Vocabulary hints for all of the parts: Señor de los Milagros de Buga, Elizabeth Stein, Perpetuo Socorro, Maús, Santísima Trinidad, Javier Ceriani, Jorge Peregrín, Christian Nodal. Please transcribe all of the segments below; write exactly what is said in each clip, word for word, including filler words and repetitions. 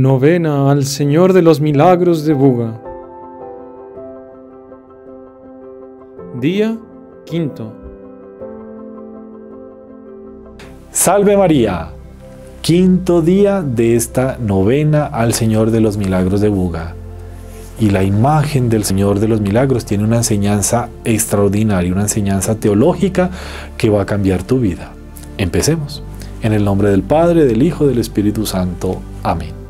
Novena al Señor de los Milagros de Buga. Día quinto. Salve María. Quinto día de esta novena al Señor de los Milagros de Buga. Y la imagen del Señor de los Milagros tiene una enseñanza extraordinaria, una enseñanza teológica que va a cambiar tu vida. Empecemos. En el nombre del Padre, del Hijo, del Espíritu Santo. Amén.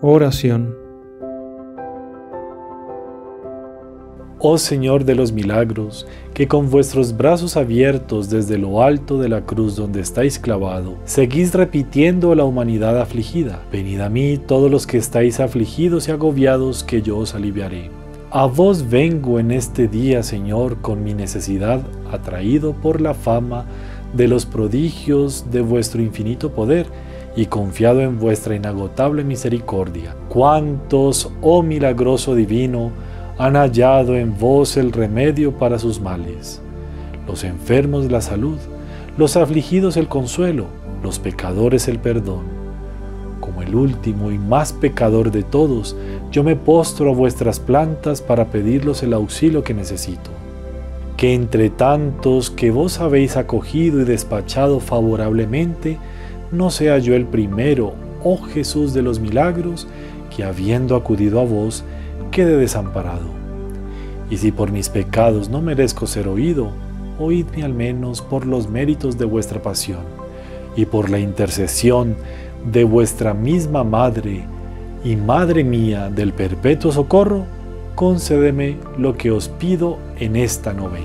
Oración. Oh Señor de los milagros, que con vuestros brazos abiertos desde lo alto de la cruz donde estáis clavado, seguís repitiendo a la humanidad afligida: venid a mí todos los que estáis afligidos y agobiados, que yo os aliviaré. A vos vengo en este día, Señor, con mi necesidad, atraído por la fama de los prodigios de vuestro infinito poder y confiado en vuestra inagotable misericordia. ¿Cuántos, oh milagroso divino, han hallado en vos el remedio para sus males? Los enfermos la salud, los afligidos el consuelo, los pecadores el perdón. Como el último y más pecador de todos, yo me postro a vuestras plantas para pedirlos el auxilio que necesito. Que entre tantos que vos habéis acogido y despachado favorablemente, no sea yo el primero, oh Jesús de los milagros, que habiendo acudido a vos, quede desamparado. Y si por mis pecados no merezco ser oído, oídme al menos por los méritos de vuestra pasión, y por la intercesión de vuestra misma Madre y Madre mía del Perpetuo Socorro, concédeme lo que os pido en esta novena.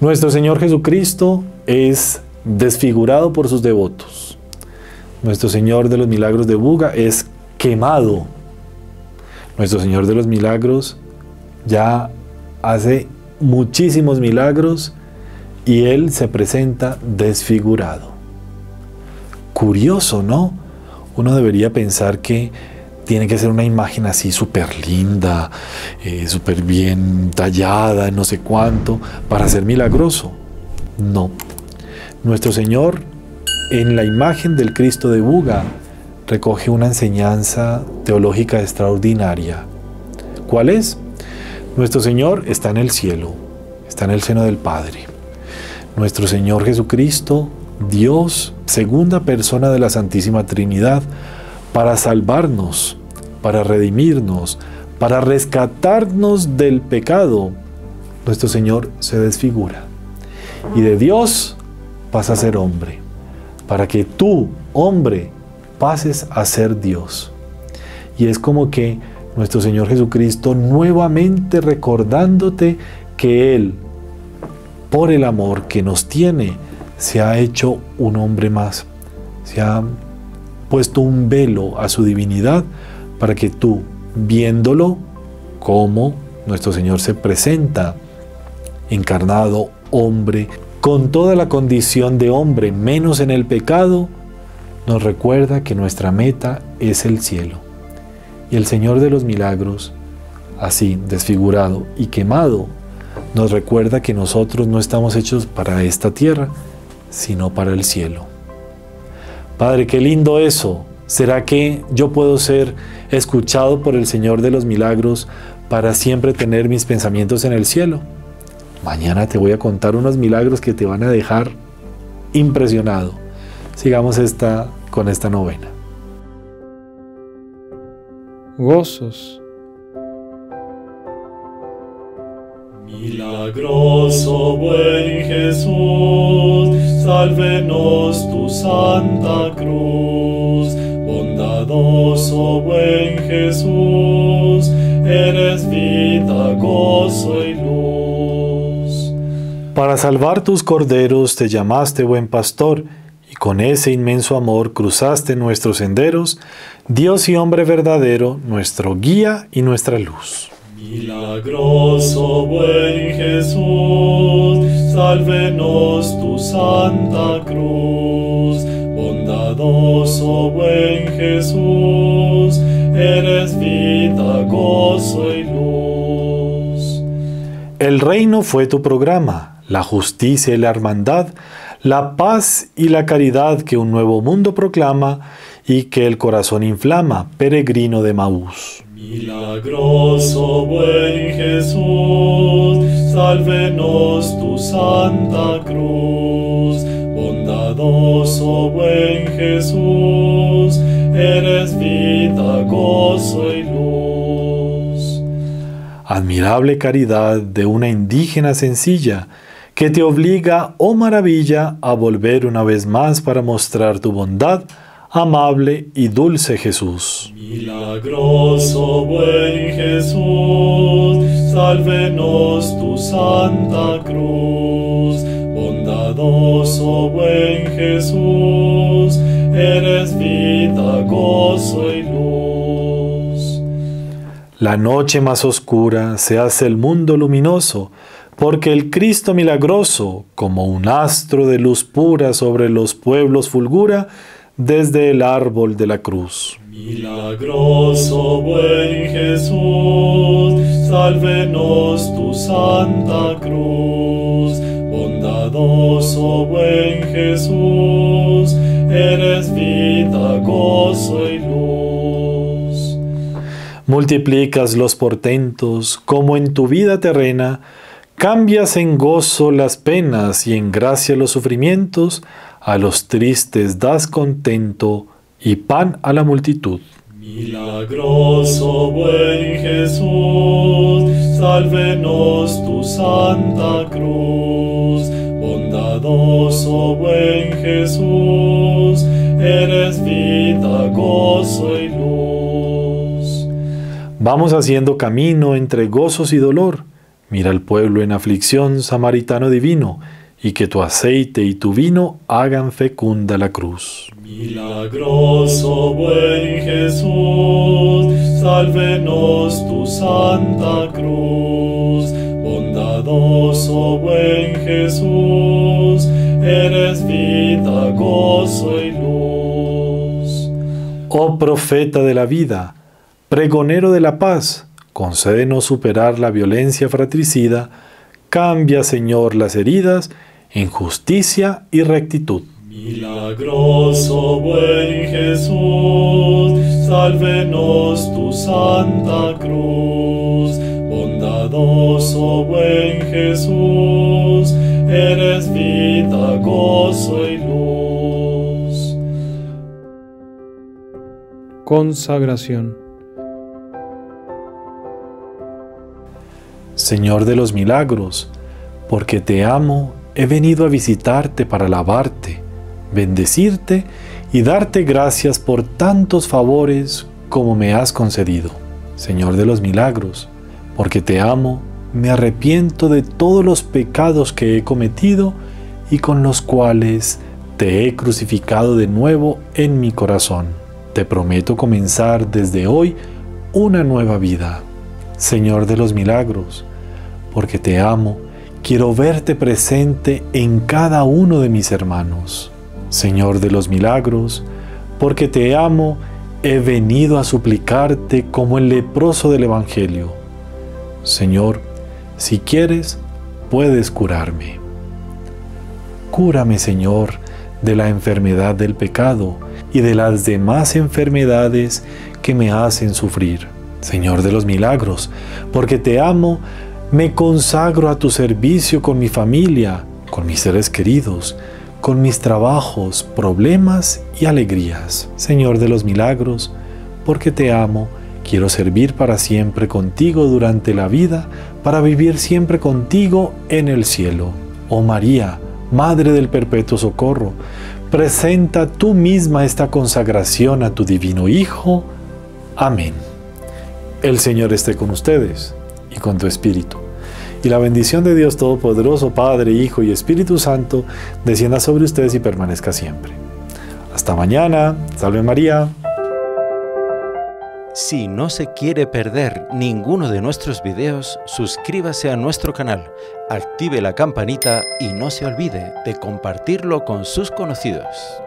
Nuestro Señor Jesucristo es desfigurado por sus devotos. Nuestro Señor de los Milagros de Buga es quemado. Nuestro Señor de los Milagros ya hace muchísimos milagros y Él se presenta desfigurado. Curioso, ¿no? Uno debería pensar que tiene que ser una imagen así súper linda, eh, súper bien tallada, no sé cuánto, para ser milagroso. No. Nuestro Señor, en la imagen del Cristo de Buga, recoge una enseñanza teológica extraordinaria. ¿Cuál es? Nuestro Señor está en el cielo, está en el seno del Padre. Nuestro Señor Jesucristo, Dios, segunda persona de la Santísima Trinidad, para salvarnos, para redimirnos, para rescatarnos del pecado, nuestro Señor se desfigura. Y de Dios pasa a ser hombre, para que tú, hombre, pases a ser Dios. Y es como que nuestro Señor Jesucristo nuevamente recordándote que Él, por el amor que nos tiene, se ha hecho un hombre más, se ha puesto un velo a su divinidad para que tú, viéndolo como nuestro Señor se presenta, encarnado, hombre, con toda la condición de hombre, menos en el pecado, nos recuerda que nuestra meta es el cielo. Y el Señor de los milagros, así desfigurado y quemado, nos recuerda que nosotros no estamos hechos para esta tierra, sino para el cielo. Padre, qué lindo eso. ¿Será que yo puedo ser escuchado por el Señor de los milagros para siempre tener mis pensamientos en el cielo? Mañana te voy a contar unos milagros que te van a dejar impresionado. Sigamos esta, con esta novena. Gozos. Milagroso buen Jesús, sálvenos tu santa cruz. Bondadoso buen Jesús, eres vida, gozo y luz. Para salvar tus corderos te llamaste buen pastor, y con ese inmenso amor cruzaste nuestros senderos, Dios y hombre verdadero, nuestro guía y nuestra luz. Milagroso buen Jesús, sálvenos tu santa cruz. Bondadoso buen Jesús, eres vida, gozo y luz. El reino fue tu programa, la justicia y la hermandad, la paz y la caridad que un nuevo mundo proclama y que el corazón inflama, peregrino de Maús. Milagroso buen Jesús, sálvenos tu santa cruz. Bondadoso buen Jesús, eres vida, gozo y luz. Admirable caridad de una indígena sencilla, que te obliga, oh maravilla, a volver una vez más para mostrar tu bondad, amable y dulce Jesús. Milagroso buen Jesús, sálvenos tu santa cruz. Bondadoso buen Jesús, eres vida, gozo y luz. La noche más oscura se hace el mundo luminoso, porque el Cristo milagroso, como un astro de luz pura sobre los pueblos fulgura, desde el árbol de la cruz. Milagroso buen Jesús, sálvenos tu santa cruz. Bondadoso buen Jesús, eres vida, gozo y luz. Multiplicas los portentos como en tu vida terrena, cambias en gozo las penas y en gracia los sufrimientos, a los tristes das contento y pan a la multitud. Milagroso buen Jesús, sálvenos tu santa cruz. Bondadoso buen Jesús, eres vida, gozo y luz. Vamos haciendo camino entre gozos y dolor. Mira al pueblo en aflicción, samaritano divino, y que tu aceite y tu vino hagan fecunda la cruz. Milagroso buen Jesús, sálvenos tu santa cruz. Bondadoso buen Jesús, eres vida, gozo y luz. Oh profeta de la vida, pregonero de la paz, concédenos superar la violencia fratricida. Cambia, Señor, las heridas en justicia y rectitud. Milagroso buen Jesús, sálvenos tu santa cruz. Bondadoso buen Jesús, eres vida, gozo y luz. Consagración. Señor de los milagros, porque te amo, he venido a visitarte para alabarte, bendecirte y darte gracias por tantos favores como me has concedido. Señor de los milagros, porque te amo, me arrepiento de todos los pecados que he cometido y con los cuales te he crucificado de nuevo en mi corazón. Te prometo comenzar desde hoy una nueva vida. Señor de los milagros, porque te amo, quiero verte presente en cada uno de mis hermanos. Señor de los milagros, porque te amo, he venido a suplicarte como el leproso del Evangelio. Señor, si quieres, puedes curarme. Cúrame, Señor, de la enfermedad del pecado y de las demás enfermedades que me hacen sufrir. Señor de los milagros, porque te amo, Me consagro a tu servicio con mi familia, con mis seres queridos, con mis trabajos, problemas y alegrías. Señor de los milagros, porque te amo, quiero servir para siempre contigo durante la vida, para vivir siempre contigo en el cielo. Oh María, Madre del Perpetuo Socorro, presenta tú misma esta consagración a tu Divino Hijo. Amén. El Señor esté con ustedes y con tu espíritu. Y la bendición de Dios Todopoderoso, Padre, Hijo y Espíritu Santo, descienda sobre ustedes y permanezca siempre. Hasta mañana. Salve María. Si no se quiere perder ninguno de nuestros videos, suscríbase a nuestro canal, active la campanita y no se olvide de compartirlo con sus conocidos.